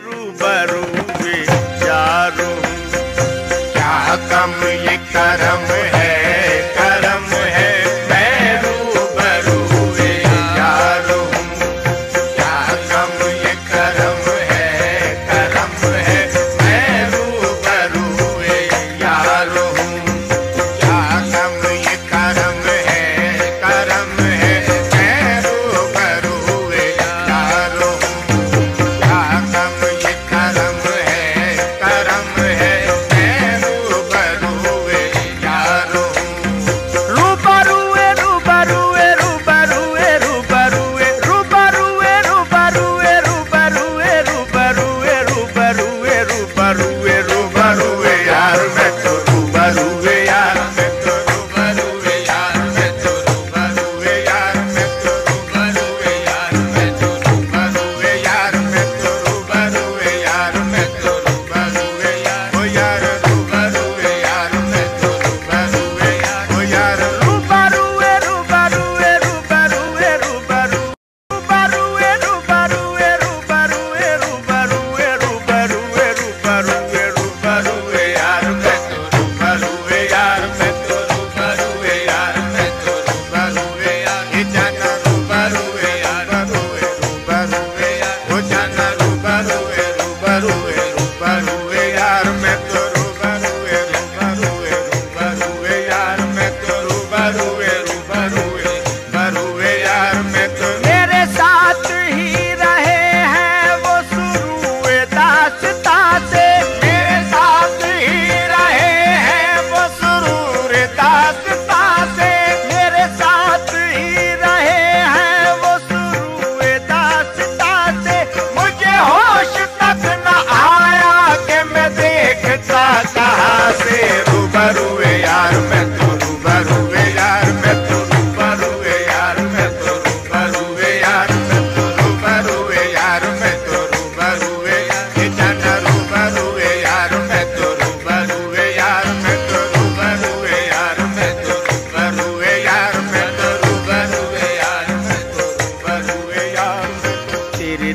रूबरू भी चारों क्या कम ये करम है, करम है मैं रूबरू भी चारों क्या कम ये करम है मैं रूबरू भी चारों क्या कम ये करम है, करम है मैं रूबरू भी चारों क्या कम ये करम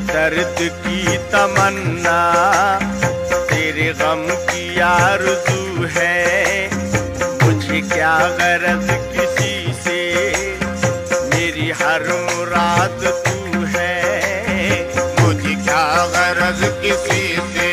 दर्द की तमन्ना तेरे गम की आरज़ू है मुझे क्या गरज किसी से मेरी हर मुराद तू है मुझे क्या गरज किसी से।